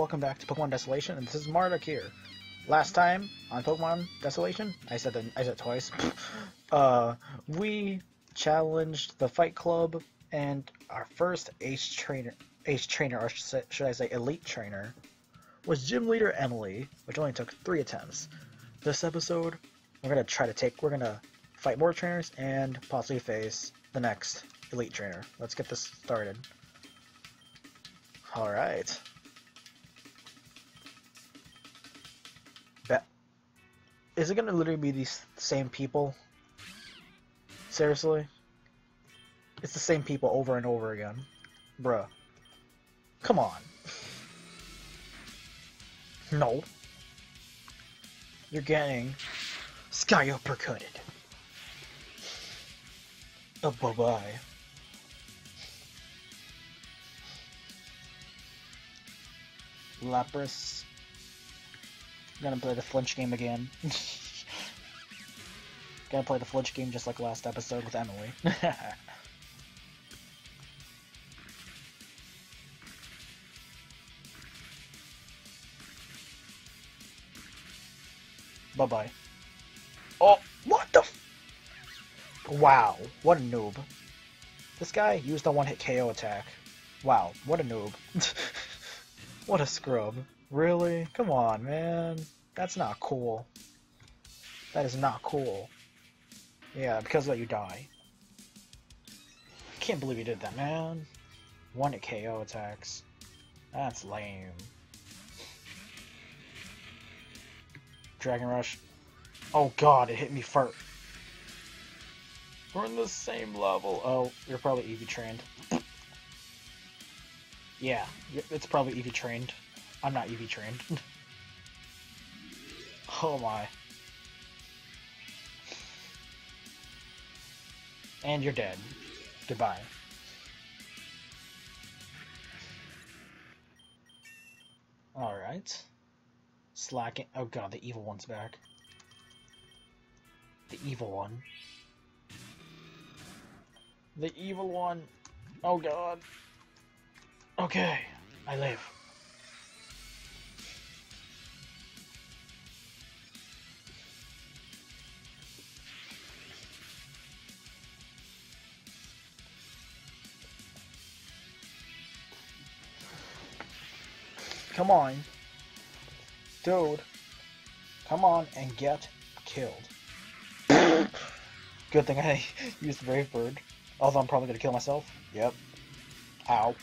Welcome back to Pokemon Desolation, and this is Marduk here. Last time on Pokemon Desolation, I said twice. We challenged the Fight Club, and our first elite trainer, was Gym Leader Emily, which only took 3 attempts. This episode, we're gonna fight more trainers and possibly face the next elite trainer. Let's get this started. All right. Is it gonna literally be these same people? Seriously? It's the same people over and over again. Bruh. Come on. No. You're getting sky uppercutted. Oh, bye-bye. Lapras. Gonna play the flinch game again. Gonna play the flinch game just like last episode with Emily. Bye bye. Oh, what the f— wow, what a noob. This guy used the one-hit KO attack. Wow, what a noob. What a scrub. Really? Come on, man. That's not cool. That is not cool. Yeah, because of that you die. I can't believe you did that, man. One-hit KO attacks. That's lame. Dragon Rush. Oh god, it hit me first. We're in the same level. Oh, you're probably EV trained. Yeah, it's probably EV trained. I'm not EV trained. Oh my. And you're dead. Goodbye. Alright. Slacking. Oh god, the evil one's back. The evil one. The evil one. Oh god. Okay. I live. Come on, dude, come on and get killed. Good thing I used the Brave Bird, although I'm probably going to kill myself. Yep. Ow.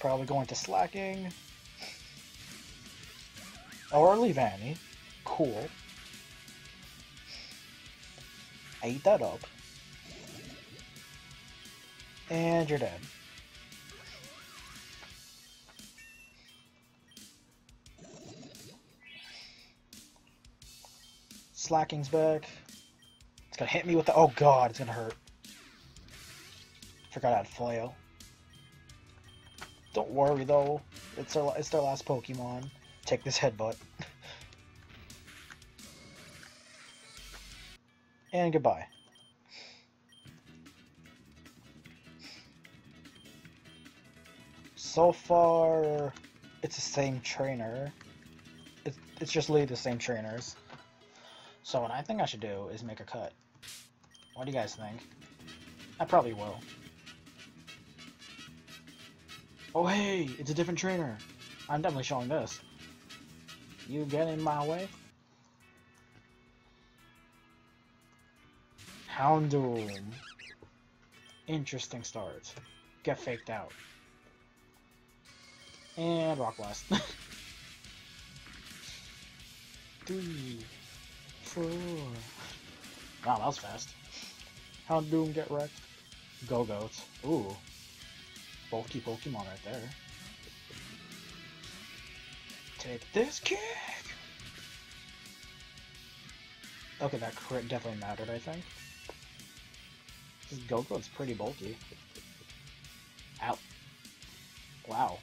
Probably going to slacking. Or leave Annie. Cool. I ate that up. And you're dead. Slacking's back. It's gonna hit me with the— oh god, it's gonna hurt. Forgot I had flail. Don't worry though. It's their last Pokemon. Take this headbutt. And goodbye. So far it's the same trainer. It's just literally the same trainers. So what I think I should do is make a cut. What do you guys think? I probably will. Oh hey, it's a different trainer. I'm definitely showing this. You get in my way? Houndoom. Interesting start. Get faked out. And Rock Blast. 3. Wow, that was fast. Houndoom get wrecked. Go-Goats. Ooh. Bulky Pokemon right there. Take this kick! Okay, that crit definitely mattered, I think. This Go-Goat's pretty bulky. Ow. Wow.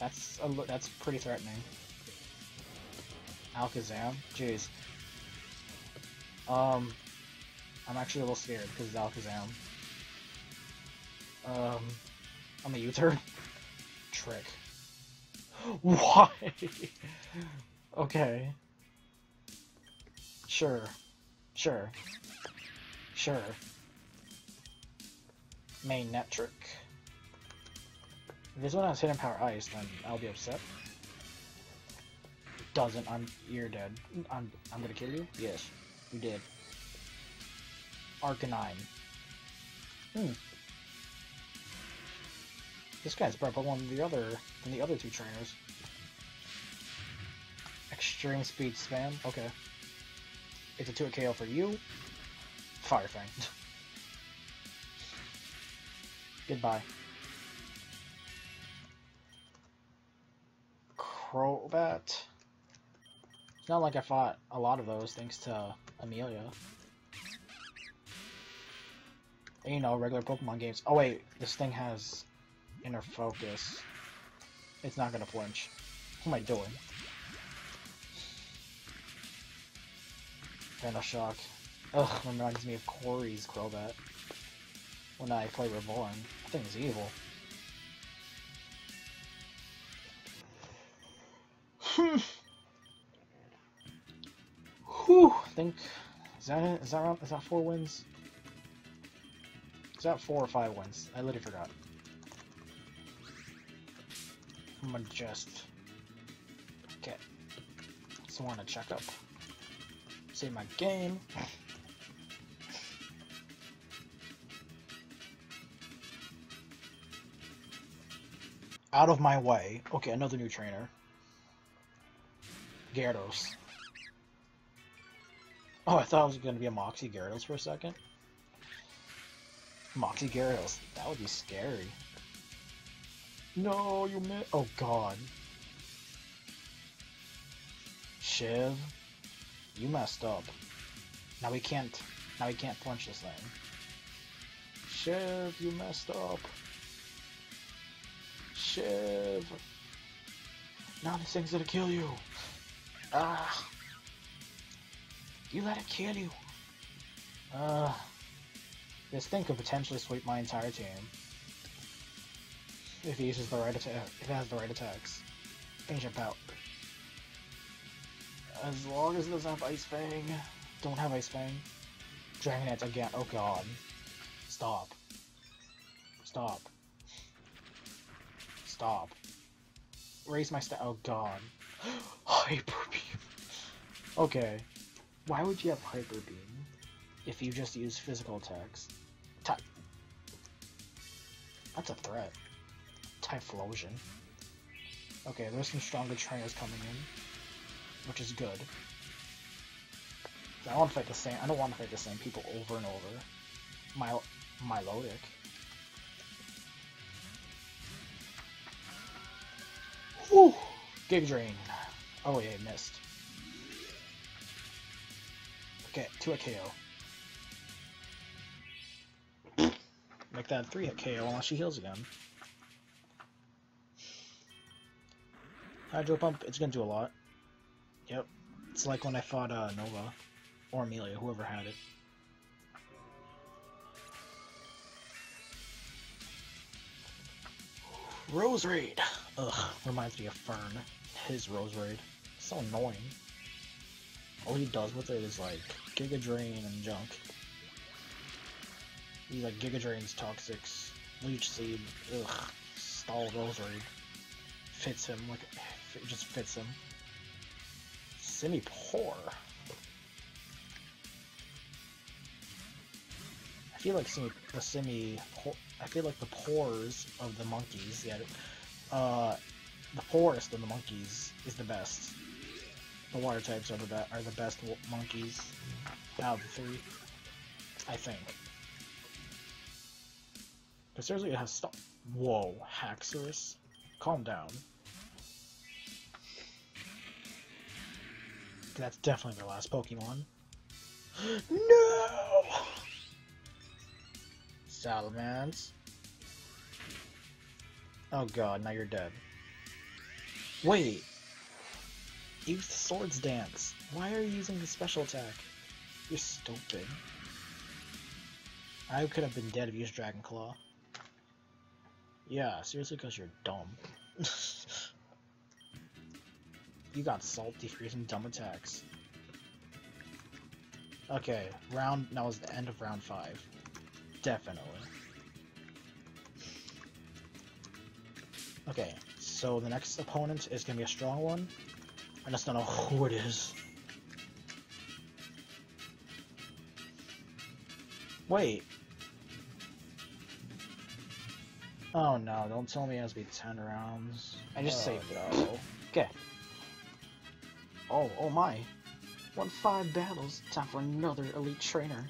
That's pretty threatening. Alakazam? Jeez. I'm actually a little scared because it's Alakazam. I'm a U-turn. Trick. Why? Okay. Sure. Main net trick. If this one has hidden power ice, then I'll be upset. Doesn't, you're dead. I'm gonna kill you? Yes, you did. Arcanine. This guy's better Pokemon than the other two trainers. Extreme speed spam, okay. It's a 2-hit KO for you. Fire Fang. Goodbye. Crobat. It's not like I fought a lot of those thanks to Amelia. And, you know, regular Pokemon games. Oh wait, this thing has inner focus. It's not gonna flinch. What am I doing? Shock. Ugh, reminds me of Corey's Crobat when I play Reborn. That thing is evil. Whew, I think is that 4 wins? Is that 4 or 5 wins? I literally forgot. I'm gonna just get someone to check up. Save my game. Out of my way. Okay, another new trainer. Gyarados. Oh, I thought it was going to be a Moxie Gyarados for a second. Moxie Gyarados. That would be scary. No, you missed. Oh, God. Shiv. You messed up. Now we can't punch this thing. Shiv, you messed up. Shiv. Now this thing's gonna kill you. Ah. You let it kill you. This thing could potentially sweep my entire team. If he uses the right attack, if it has the right attacks. Ancient Pout. As long as it doesn't have Ice Fang. Don't have Ice Fang. Dragonite again. Oh god. Stop. Stop. Stop. Raise my stat. Oh god. Hyper Beam. Okay. Why would you have Hyper Beam if you just use physical attacks? That's a threat. Typhlosion. Okay, there's some stronger trainers coming in. Which is good. I don't want to fight the same. I don't want to fight the same people over and over. Milotic. Ooh, Gig Drain. Oh yeah, missed. Okay, 2-hit KO. Make that 3-hit KO unless she heals again. Hydro Pump. It's gonna do a lot. Yep, it's like when I fought Nova, or Amelia, whoever had it. Rose Raid! Ugh, reminds me of Fern. His Rose Raid. It's so annoying. All he does with it is like, Giga Drain and junk. He like Giga Drains, Toxics, Leech Seed, ugh, Stall Rose Raid. Fits him, like, it just fits him. Semi-poor. I feel like the pores of the monkeys. Yeah, the poorest of the monkeys is the best. The water types are the best monkeys out of the 3, I think. But seriously, it has stuff. Whoa, Haxorus, calm down. That's definitely their last Pokemon. No! Salamence. Oh god, now you're dead. Wait! Use the Swords Dance. Why are you using the special attack? You're stupid. I could have been dead if you used Dragon Claw. Yeah, seriously, because you're dumb. You got salty for using dumb attacks. Okay, that was the end of round 5. Definitely. Okay, so the next opponent is gonna be a strong one. I just don't know who it is. Wait. Oh no, don't tell me it has to be 10 rounds. I just saved it all. Okay. Oh my. Won 5 battles. Time for another elite trainer.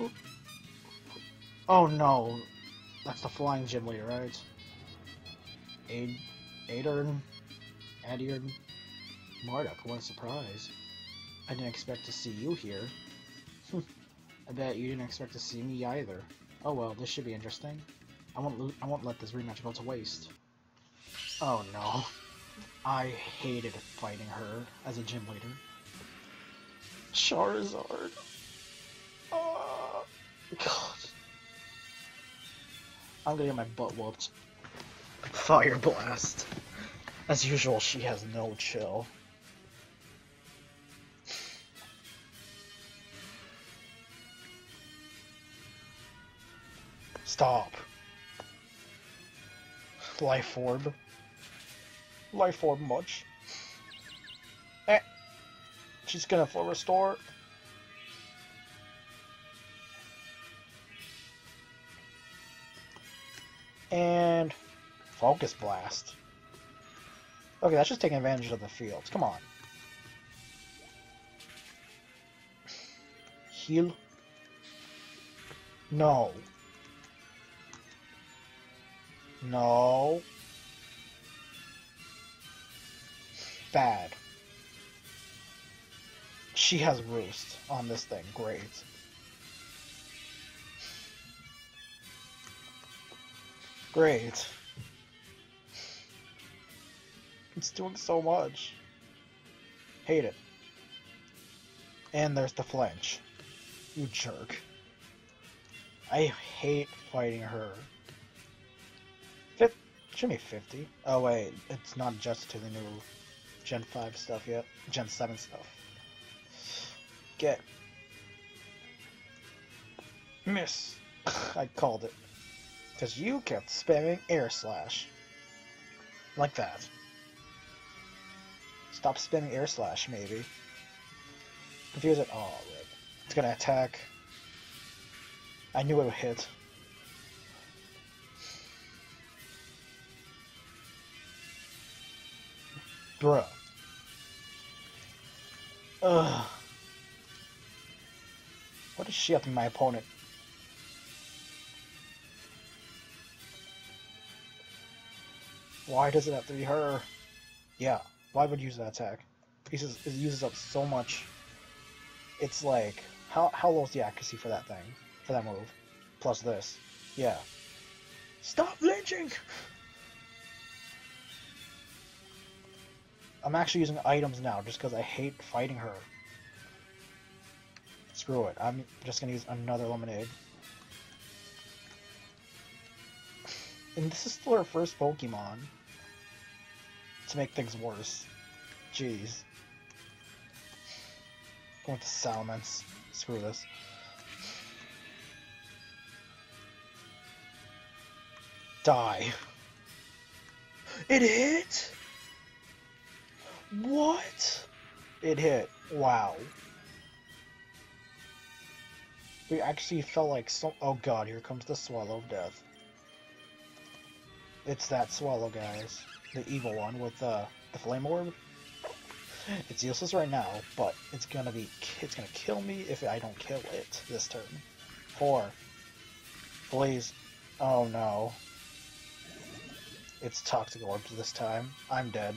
Ooh. Oh no. That's the flying gym leader, right? Aderyn, Marduk, what a surprise. I didn't expect to see you here. I bet you didn't expect to see me either. Oh well, this should be interesting. I won't let this rematch go to waste. Oh no. I hated fighting her as a gym leader. Charizard. Oh, God. I'm gonna get my butt whooped. Fire Blast. As usual, she has no chill. Stop. Life Orb. Life Orb much. Eh. She's gonna full restore. And Focus Blast. Okay, that's just taking advantage of the fields. Come on. Heal. No. No. Bad. She has Roost on this thing. Great. Great. It's doing so much. Hate it. And there's the flinch. You jerk. I hate fighting her. Should be 50. Oh wait, it's not just to the new Gen 5 stuff yet. Gen 7 stuff. Get. Miss. I called it. Because you kept spamming Air Slash. Like that. Stop spamming Air Slash, maybe. Confuse it. Oh, rip. It's gonna attack. I knew it would hit. Bruh. Ugh. What is she up to my opponent? Why does it have to be her? Yeah, why would you use that attack? Because it uses up so much. It's like, how low is the accuracy for that thing? For that move? Plus this. Yeah. Stop lynching! I'm actually using items now, just because I hate fighting her. Screw it, I'm just gonna use another Lemonade. And this is still her first Pokemon. To make things worse. Jeez. Going to Salamence. Screw this. Die. It hit?! What? It hit. Wow. We actually felt like so. Oh god, here comes the Swallow of Death. It's that Swallow, guys. The evil one with the Flame Orb. It's useless right now, but it's gonna kill me if I don't kill it this turn. 4. Please. Oh no. It's Toxic Orbs this time. I'm dead.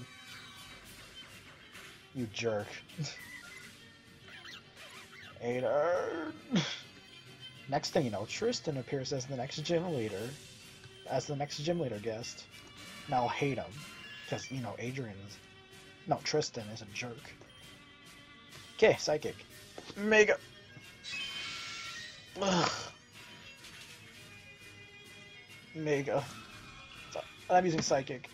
You jerk. Aderyn. Next thing you know, Tristan appears as the next gym leader. As the next gym leader guest. Now I'll hate him. Because, you know, Tristan is a jerk. Okay, Psychic. Mega. Ugh. Mega. I'm using Psychic.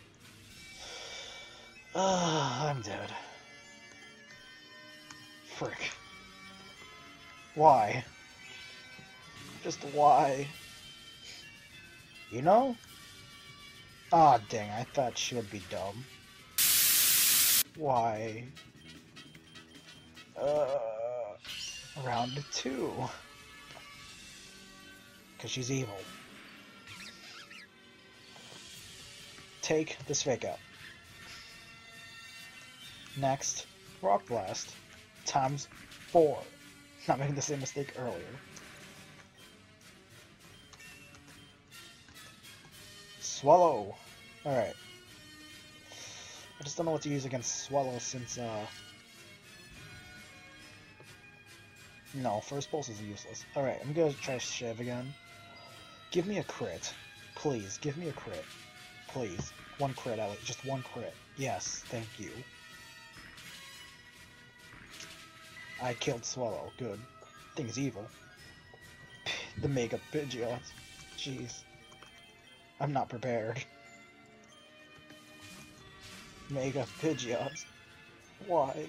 I'm dead. Frick. Why? Just why? You know? Ah, dang, I thought she would be dumb. Why? Round 2. Because she's evil. Take this fake out. Next, Rock Blast times 4. Not making the same mistake earlier. Swallow. Alright. I just don't know what to use against Swallow since, no, First Pulse is useless. Alright, I'm gonna try Shiv again. Give me a crit. Please, give me a crit. Please. One crit, Ellie. Just one crit. Yes, thank you. I killed Swallow. Good. Thing's evil. The Mega Pidgeot. Jeez. I'm not prepared. Mega Pidgeot. Why?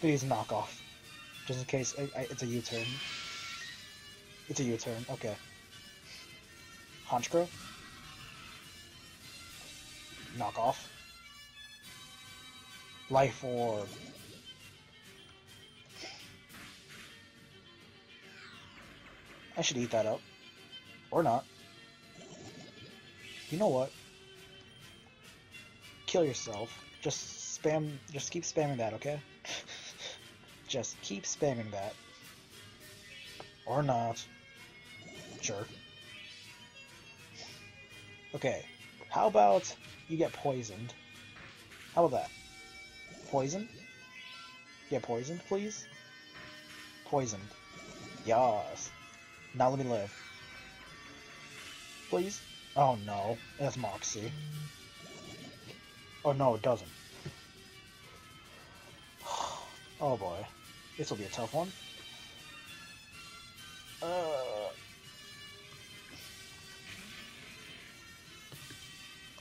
Please knock off. Just in case it's a U-turn. It's a U-turn. Okay. Honchkrow. Knock off. Life Orb. I should eat that up. Or not. You know what? Kill yourself. Just spam. Just keep spamming that, okay? Just keep spamming that. Or not. Sure. Okay. How about you get poisoned? How about that? Poisoned? Get poisoned, please? Poisoned. Yas. Now let me live. Please? Oh no. That's Moxie. Oh no, it doesn't. Oh boy. This will be a tough one.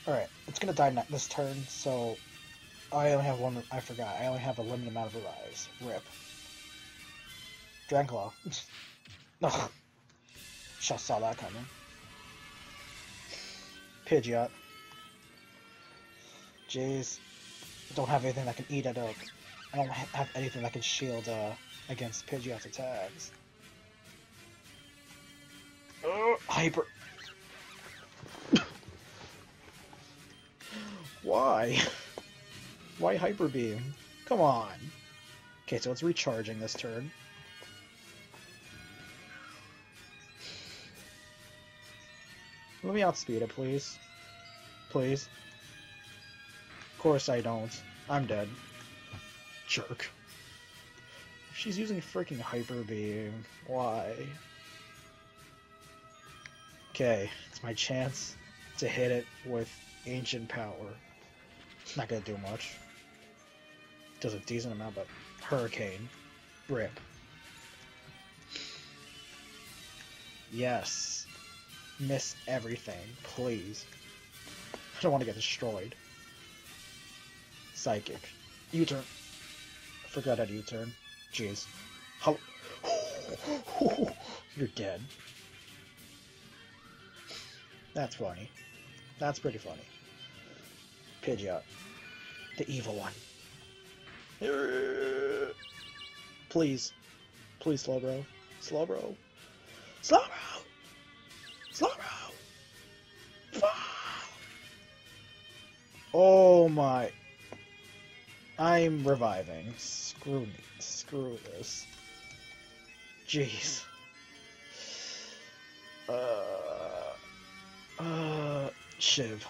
Alright, it's gonna die this turn, so I only have one. I forgot. I only have a limited amount of revives. Rip. Dragonclaw. Ugh. Just saw that coming. Pidgeot. Jeez. I don't have anything that can eat it up. I don't have anything that can shield against Pidgeot's attacks. Hyper. Why? Why Hyper Beam? Come on. Okay, so it's recharging this turn. Let me outspeed it, please. Please. Of course I don't. I'm dead. Jerk. She's using freaking Hyper Beam. Why? Okay, it's my chance to hit it with Ancient Power. It's not gonna do much. It does a decent amount, but Hurricane. Rip. Yes. Miss everything, please. I don't want to get destroyed. Psychic. U-turn. I forgot how to U-turn. Jeez. How? You're dead. That's funny. That's pretty funny. Pidgeot. The evil one. Please. Please, Slowbro. Slowbro. Slowbro! Slowbro! Oh my... I'm reviving. Screw me. Screw this. Jeez. Shiv.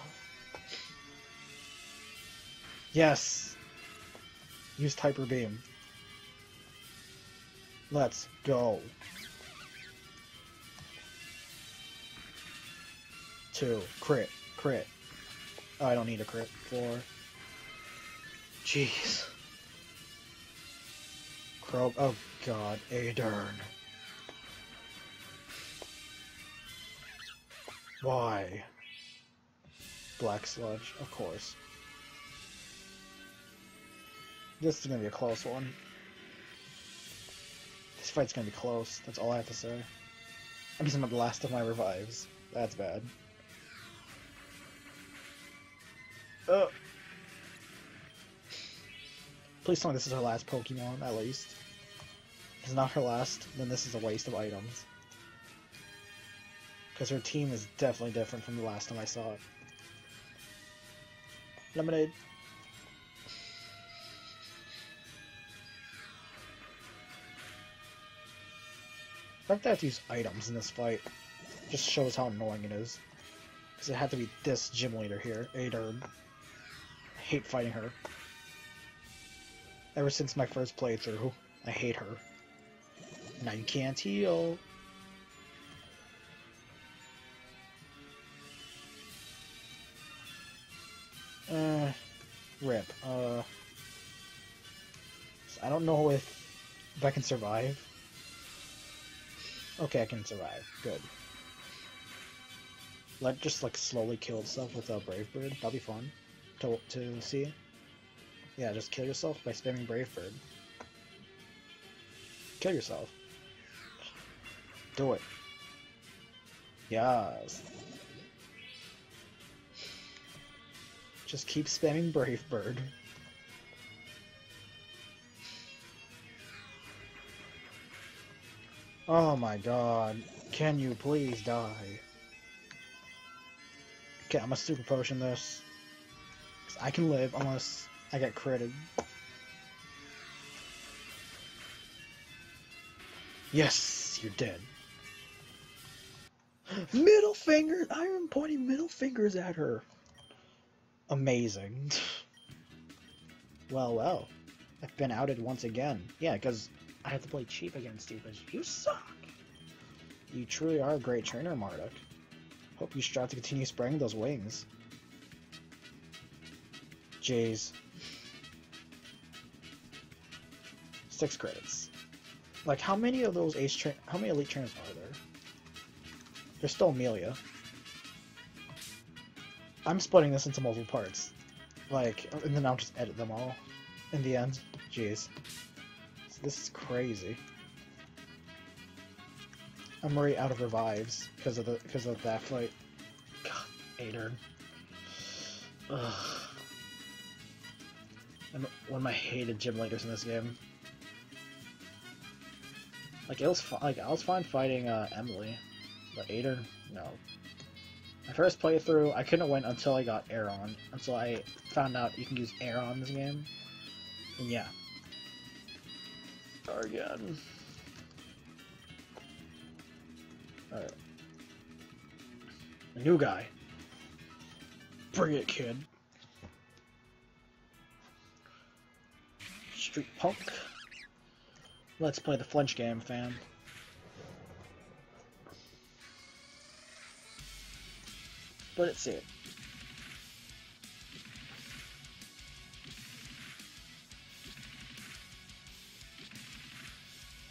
Yes! Used Hyper Beam. Let's go. 2. Crit. Crit. Oh, I don't need a crit. 4. Jeez. Croak. Oh god. Aderyn. Why? Black Sludge. Of course. This is going to be a close one. This fight's going to be close. That's all I have to say. I'm using the last of my revives. That's bad. Oh. Please tell me this is her last Pokemon, at least. If it's not her last, then this is a waste of items. Because her team is definitely different from the last time I saw it. Lemonade. I have to use items in this fight. It just shows how annoying it is. Because it had to be this gym leader here, Aderyn. I hate fighting her. Ever since my first playthrough, I hate her. Now you can't heal. Rip. I don't know if I can survive. Okay, I can survive. Good. Let just like slowly kill itself with a Brave Bird. That'll be fun to see. Yeah, just kill yourself by spamming Brave Bird. Kill yourself. Do it. Yes. Just keep spamming Brave Bird. Oh my god. Can you please die? Okay, I'm a super potion this. Cause I can live unless I get critted. Yes, you're dead. Middle fingers! I am pointing middle fingers at her. Amazing. Well, well. I've been outed once again. Yeah, because I have to play cheap against you, but you suck! You truly are a great trainer, Marduk. Hope you strive to continue spreading those wings. Jeez. 6 credits. Like, how many of those how many elite trainers are there? There's still Amelia. I'm splitting this into multiple parts. Like, and then I'll just edit them all in the end. Jeez. This is crazy. I'm already out of revives because of that fight. God, Aderyn. Ugh. I'm one of my hated gym leaders in this game. Like I was fine fighting Emily, but Aderyn, no. My first playthrough, I couldn't win until I got air on. Until I found out you can use air on in this game, and yeah. Again. Alright. A new guy. Bring it, kid. Street Punk. Let's play the flinch game, fam. But it's it.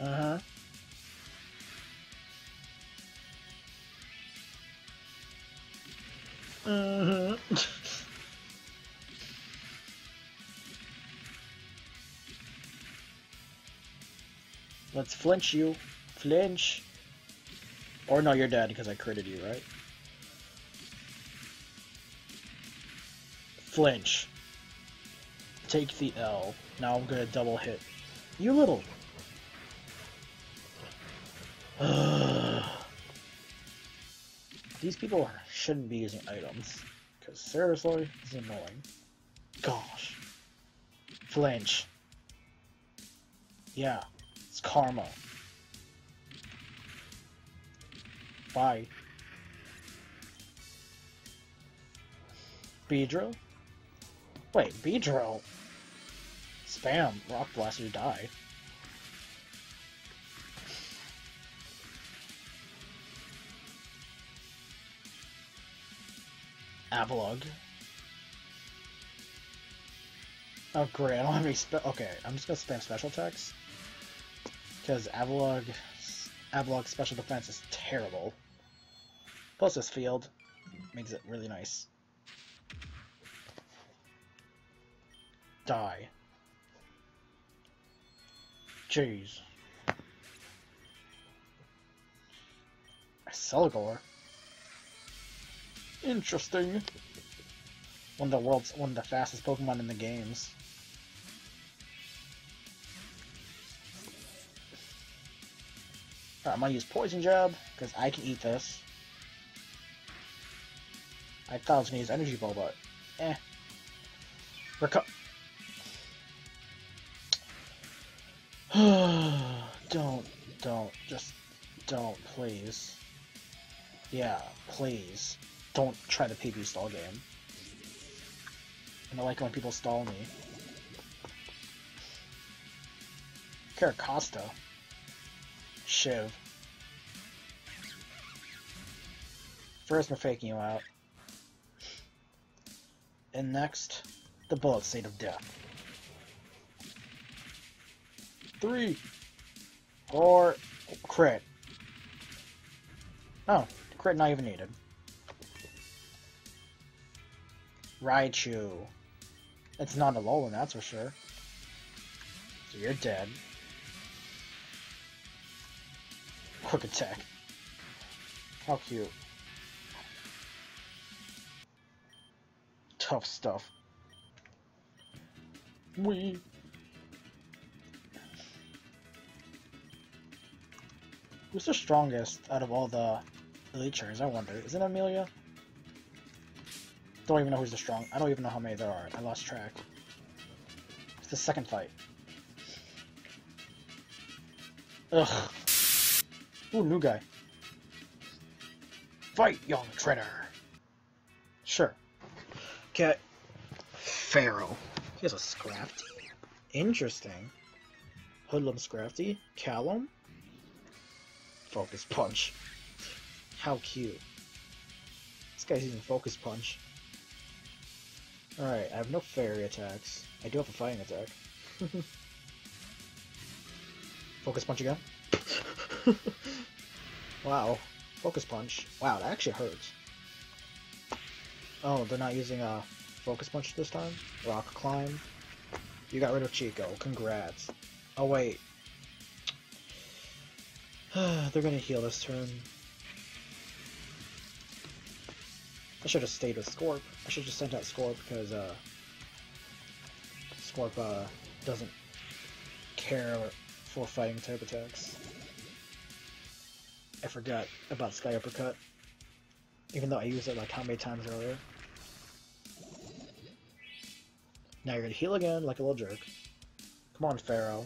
Uh-huh. Uh-huh. Let's flinch you. Flinch. Or no, you're dead because I critted you, right? Flinch. Take the L. Now I'm gonna double hit. You little... These people shouldn't be using items, because seriously, it's annoying. Gosh. Flinch. Yeah, it's karma. Bye. Pidgeot? Wait, Pidgeot? Spam, Rock Blaster, die. Avalog. Oh great, I don't have any okay, I'm just gonna spam special attacks. Because Avalog's special defense is terrible. Plus this field makes it really nice. Die. Jeez. A Celegar. Interesting. One of the fastest Pokemon in the games. Alright, I'm gonna use Poison Jab, because I can eat this. I thought I was gonna use Energy Ball, but eh. Don't, please. Yeah, please. Don't try the PB stall game. And I like when people stall me. Caracosta. Shiv. First, we're faking you out. And next, the Bullet State of Death. 3, 4, crit. Oh, crit not even needed. Raichu. It's not a low one, that's for sure. So you're dead. Quick attack. How cute. Tough stuff. Wee. Who's the strongest out of all the elite trainers? I wonder. Isn't it Amelia? Don't even know who's the strong. I don't even know how many there are. I lost track. It's the second fight. Ugh. Ooh, new guy. Fight, young trainer. Sure. Okay. Pharaoh. He has a Scrafty. Interesting. Hoodlum Scrafty. Callum. Focus Punch. How cute. This guy's using Focus Punch. Alright, I have no fairy attacks. I do have a fighting attack. Focus Punch again. Wow. Focus Punch. Wow, that actually hurts. Oh, they're not using a Focus Punch this time? Rock Climb. You got rid of Chico. Congrats. Oh, wait. They're gonna heal this turn. I should have stayed with Scorp. I should have just sent out Scorp because Scorp doesn't care for fighting type attacks. I forgot about Sky Uppercut, even though I used it like how many times earlier. Now you're gonna heal again like a little jerk. Come on, Pharaoh.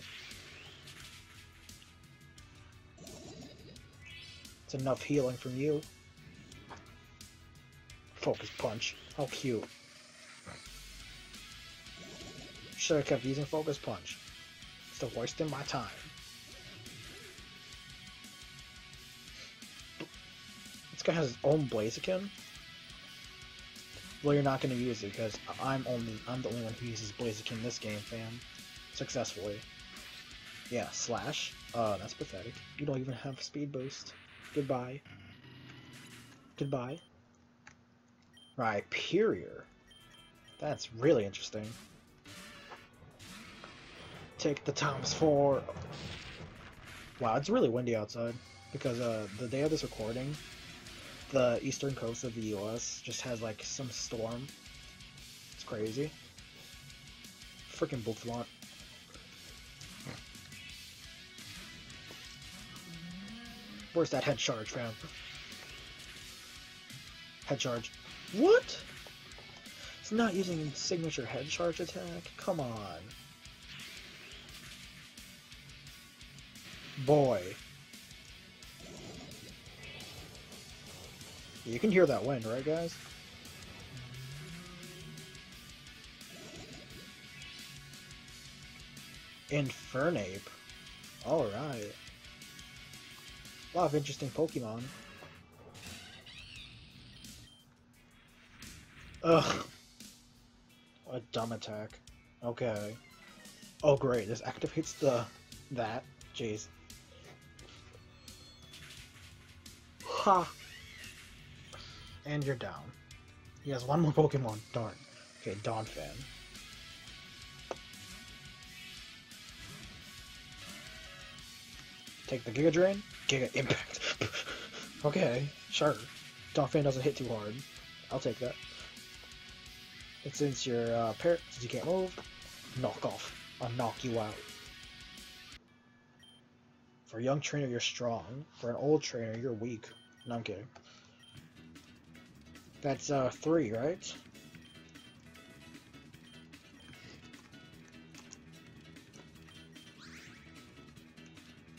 It's enough healing from you. Focus Punch. How cute. Should have kept using Focus Punch. It's the worst in my time. This guy has his own Blaziken. Well, you're not going to use it because I'm the only one who uses Blaziken this game, fam. Successfully. Yeah, Slash. That's pathetic. You don't even have Speed Boost. Goodbye. Goodbye. Rhyperior. That's really interesting. Take the times 4. Wow, it's really windy outside. Because the day of this recording, the eastern coast of the US just has like some storm. It's crazy. Freaking Boufflant. Where's that head charge, fam? Head charge. What? It's not using signature head charge attack? Come on. Boy. You can hear that wind, right, guys? Infernape. Alright. A lot of interesting Pokemon. Ugh. What a dumb attack. Okay. Oh great, this activates that. Jeez. Ha! And you're down. He has one more Pokemon. Darn. Okay, Dawnfang. Take the Giga Drain, Giga Impact. Okay, sure. Dolphin doesn't hit too hard. I'll take that. And since you're parrot, since you can't move, knock off. I'll knock you out. For a young trainer, you're strong. For an old trainer, you're weak. No, I'm kidding. That's 3, right?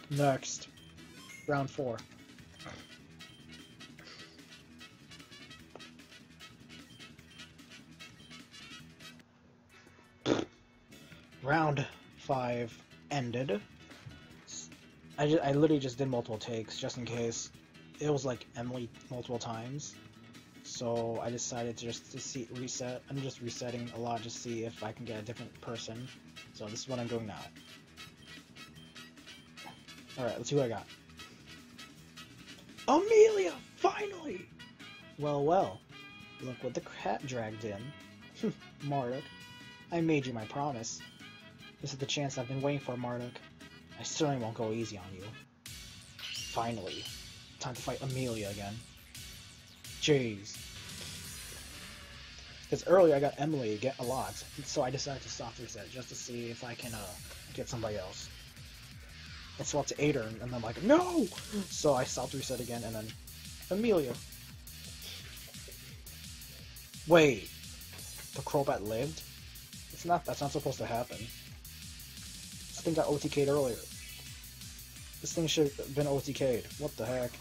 Next. Round 4. Round 5 ended. I literally just did multiple takes, just in case. It was like Emily multiple times. So I decided to just reset. I'm just resetting a lot, just see if I can get a different person. So this is what I'm doing now. Alright, let's see what I got. Amelia! Finally! Well, well. Look what the cat dragged in. Marduk. I made you my promise. This is the chance I've been waiting for, Marduk. I certainly won't go easy on you. Finally. Time to fight Amelia again. Jeez. Because earlier I got Emily a lot, so I decided to soft reset just to see if I can get somebody else. I swapped to Aderyn, and I'm like, no! So I soft reset again, and then Amelia. Wait. The Crobat lived? That's not supposed to happen. This thing got OTK'd earlier. This thing should have been OTK'd. What the heck?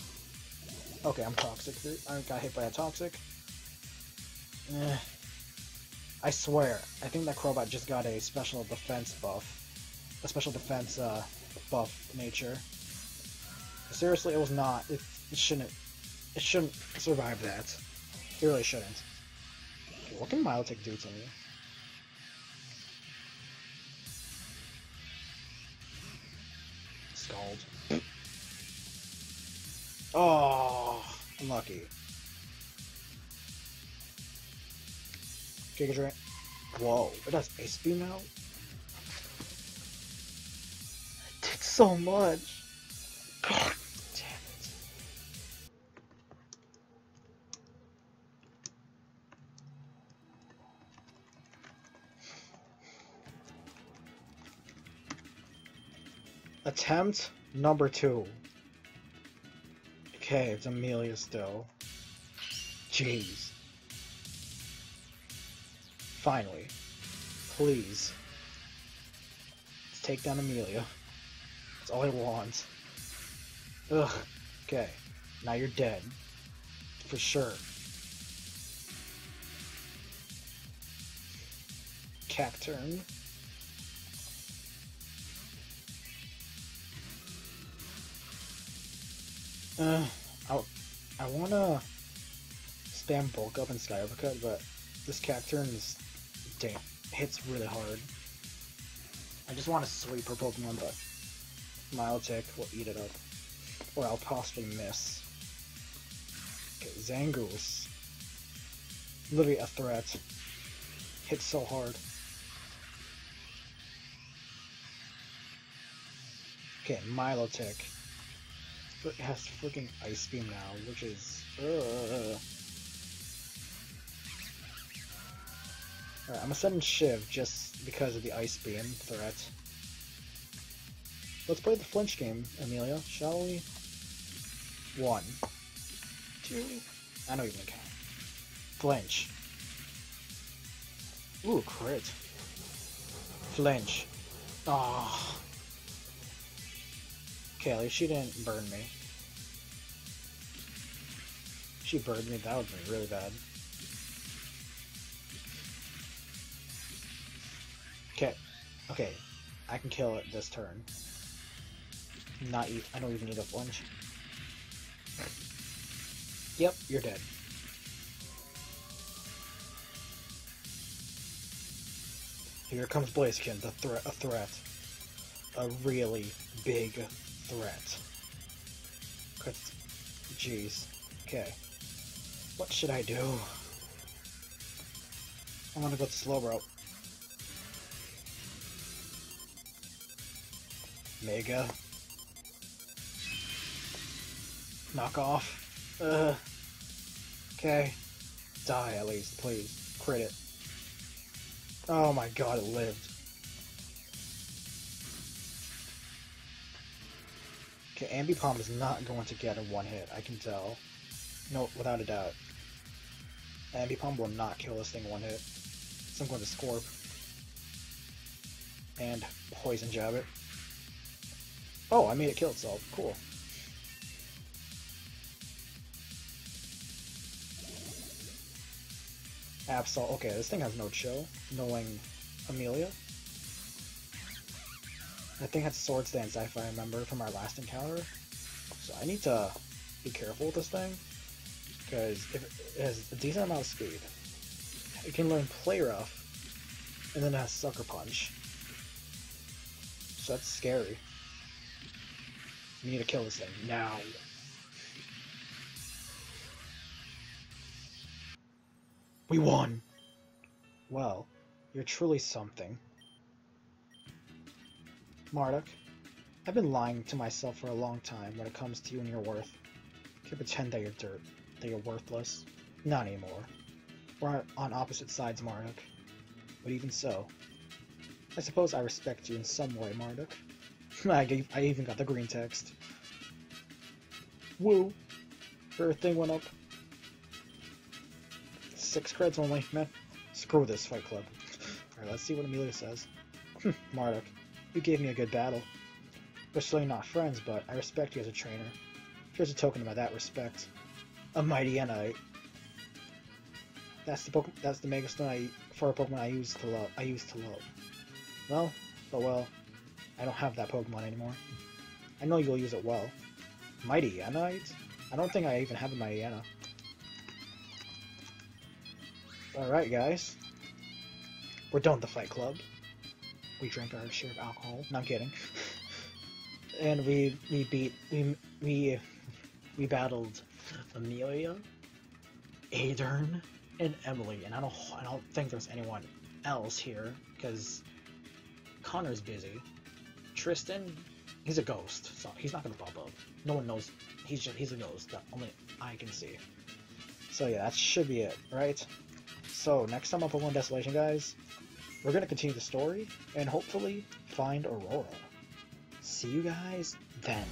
Okay, I'm toxic. I got hit by a toxic. Eh. I swear, I think that Crobat just got a special defense buff. A special defense, buff nature. Seriously, it was not. It shouldn't survive that. It really shouldn't. Okay, what can Milotic do to me? Scald. Oh, unlucky. Giga Drain. Whoa, it has Ace Beam now? So much. God damn it. Attempt number 2. Okay, it's Amelia still. Jeez. Finally. Please. Let's take down Amelia. That's all I want. Ugh. Okay. Now you're dead. For sure. Cacturn. I wanna spam bulk up and sky uppercut, but this Cacturn is damn hits really hard. I just wanna sweep her Pokemon, but Milotic will eat it up, or I'll possibly miss. Okay, Zangoose, literally a threat. Hits so hard. Okay, Milotic has freaking Ice Beam now, which is Alright, I'm gonna send Shiv just because of the Ice Beam threat. Let's play the flinch game, Amelia, shall we? 1, 2, I don't even count. Flinch. Ooh, crit. Flinch. Ah. Oh. Okay, at least she didn't burn me. If she burned me, that would be really bad. Okay. Okay. I can kill it this turn. I don't even need a flinch. Yep, you're dead. Here comes Blaziken, a threat. A really big threat. Jeez. Okay. What should I do? I'm gonna go to Slowbro. Mega. Knock off. Ugh. Okay. Die at least, please. Crit it. Oh my god, it lived. Okay, Ambipom is not going to get in one hit, I can tell. No, without a doubt. Ambipom will not kill this thing in one hit. So I'm going to Scorp. And Poison Jab it. Oh, I made it kill itself. Cool. Absol. Okay, this thing has no chill, knowing Amelia. That thing had Sword Stance, if I remember, from our last encounter. So I need to be careful with this thing, because if it has a decent amount of speed, it can learn Play Rough, and then it has Sucker Punch. So that's scary. We need to kill this thing now. We won! Well, you're truly something. Marduk, I've been lying to myself for a long time when it comes to you and your worth. You can pretend that you're dirt, that you're worthless. Not anymore. We're on opposite sides, Marduk. But even so, I suppose I respect you in some way, Marduk. I even got the green text. Woo! Her thing went up. 6 creds only, man. Screw this Fight Club. Alright, let's see what Amelia says. Marduk, you gave me a good battle. We're certainly not friends, but I respect you as a trainer. Here's a token about that respect. A Mightyenaite. That's the Mega Stone for a Pokemon I used to love. Well, but well, I don't have that Pokemon anymore. I know you'll use it well. Mightyenaite? I don't think I even have a Mightyenaite. Alright guys, we're done with the Fight Club. We drank our share of alcohol, no, I'm kidding. And we battled Amelia, Aderyn, and Emily, and I don't think there's anyone else here, because Connor's busy. Tristan, he's a ghost, so he's not gonna pop up. No one knows, he's a ghost that only I can see. So yeah, that should be it, right? So, next time on Pokemon Desolation, guys, we're going to continue the story and hopefully find Aurora. See you guys then.